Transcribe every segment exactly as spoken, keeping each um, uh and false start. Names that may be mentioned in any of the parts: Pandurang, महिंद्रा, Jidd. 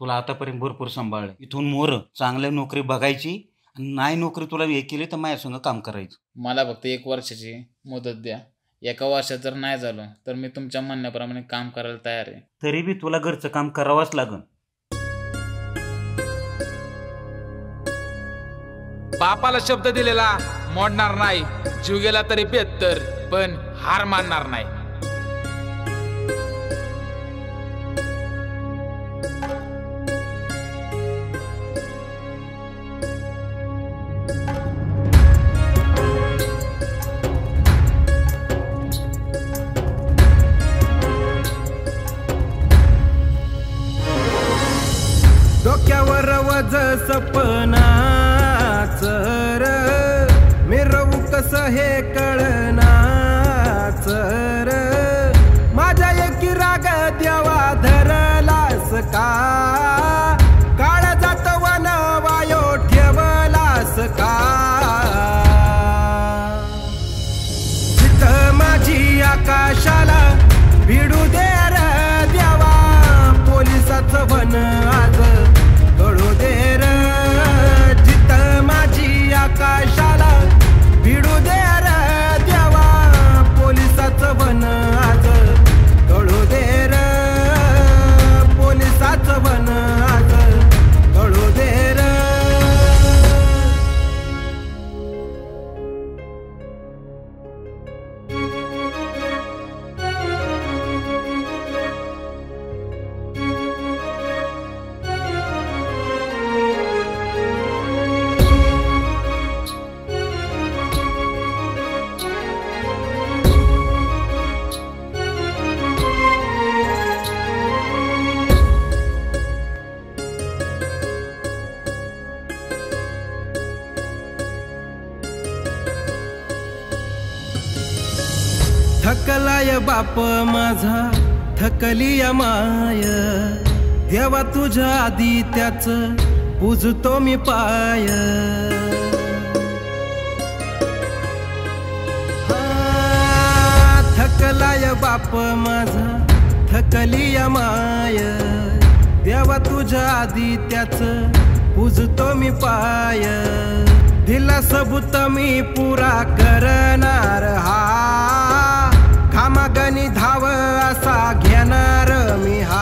तुला आतापर्यंत भरपूर सांभाळलं, इथून मोर चांगली नोकरी बघायची, नाही नोकरी तुला हे केली तर माझ्या संग काम करायचं। मला फक्त एक वर्षाची मुदत द्या, एका वर्षात जर नाही झालं तर मी तुमच्या म्हणण्याप्रमाणे काम करायला तयार आहे। तरी भी तुला घरचं काम करावंच लागेल। बापाला शब्द दिलेला मोडणार नाही, जीव गेला तरी बेहतर पण हार मानणार नाही। डोक्यावर वज सपनाच मिरवू कस हे कळनाच, माझ्या एकी राग देवा धरलास का, काळजात वनवायो ठेवलास का। जिद्द माझी आकाशाला भिडू दे र देवा, पोलिसाचं वन आज गळू दे र, जिद्द माझी आकाशाला भिडू दे र देवा, पोलिसाचं वन आज गळू दे र, पोलिसाचं वन आज गळू दे र। थकलाय बाप माझा थकली माय, देवा तुझ्या आधी त्याच पूजतो मी पाय। थकलाय बाप माझा थकली माय, देवा तुझ्या आधी त्याच पूजतो मी पाय। दिला सबूत मी पुरा करणार हा, मागणी धाव असा घेणार मी हा।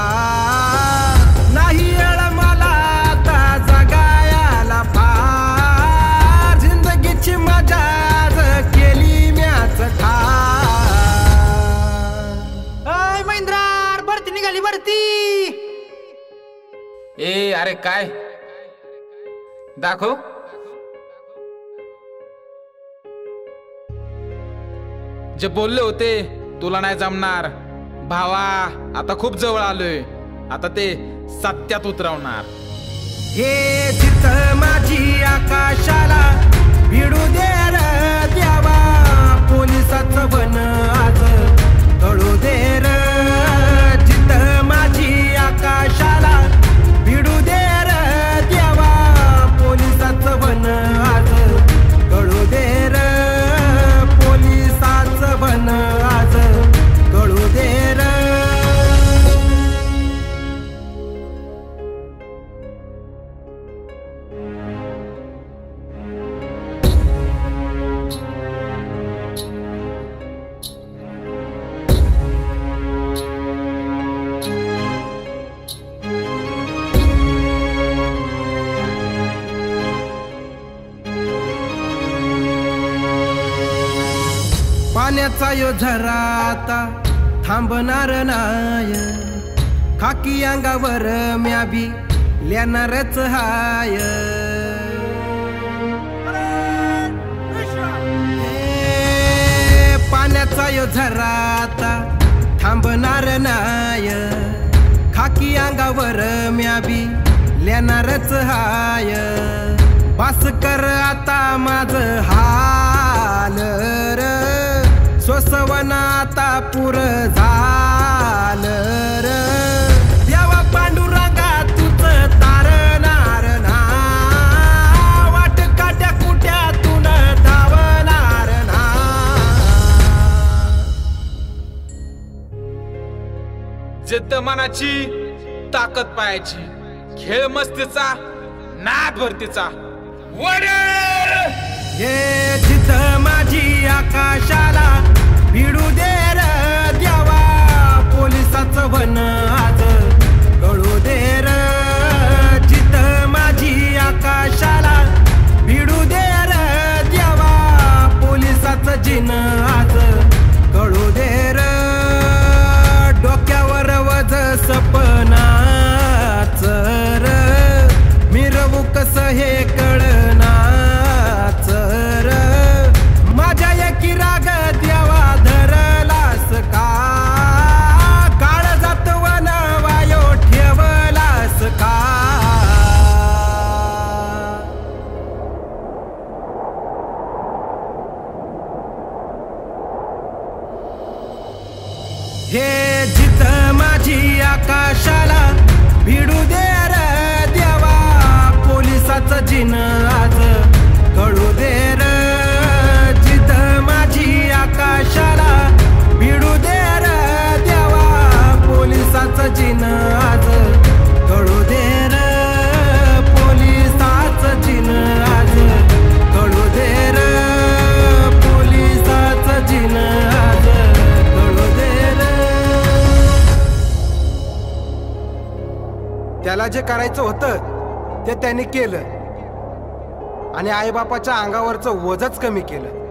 नाही येळ मला आता जगायला फार, जिंदगीची मजा केली म्याच ठार। ऐ महिंद्रार भरती निघाली भरती। ए अरे काय दाखव जे बोलले होते तुला नाही जमणार भावा, आता खूप जवळ आलोय, आता ते सत्यात उतरवणार। हे जिद्द माझी आकाशाला भिडू दे र देवा, पोलिसाचं वन आज गळू दे र, जिद्द माझी आकाशाला भिडू दे र देवा, पोलिसाचं वन आज गळू दे र, पोलिसाचं वन आज गळू दे र। पाण्याचा यो झरा आता थांबणार नाय, खाकी अंगावर म्या बी लेणारच हाय। पाण्याचा यो झरा आता थांबणार नाय, खाकी अंगावर म्या बी लेणारच हाय। बास कर आता माझ हाल र, सोसवना आता पुर झालं र, देवा पांडुरंगा तुझ तारणार ना, वाट काट्या कुट्यातून धावणार ना। जिद्द मनाची ताकद पाहायची, खेळ मस्तीचा ना भरतीचा वडर ये जिद्द माझी आकाशाला भिडू दे र देवा पोलिसाचं वन आज गळू दे र जिद्द माझी आकाशाला भिडू दे र देवा पोलिसाचं जिन आज गळू दे र डोक्यावर वज सपना हे कळनाच र माझ्या एकी राग देवा धरलास का काळजात वनवायो ठेवलास का हे जिद्द माझी आकाशाला भिडू दे जिन आज गळू दे र जिद्द माझी आकाशाला भिडू दे र देवा पोलिसाचं जिन आज गळू दे र पोलिसाचं जिन आज गळू दे र पोलिसाचं जिन आज गळू दे र त्याला जे करायचं होतं ते त्याने केलं आणि आईबापाच्या अंगावरचं वजच कमी केलं।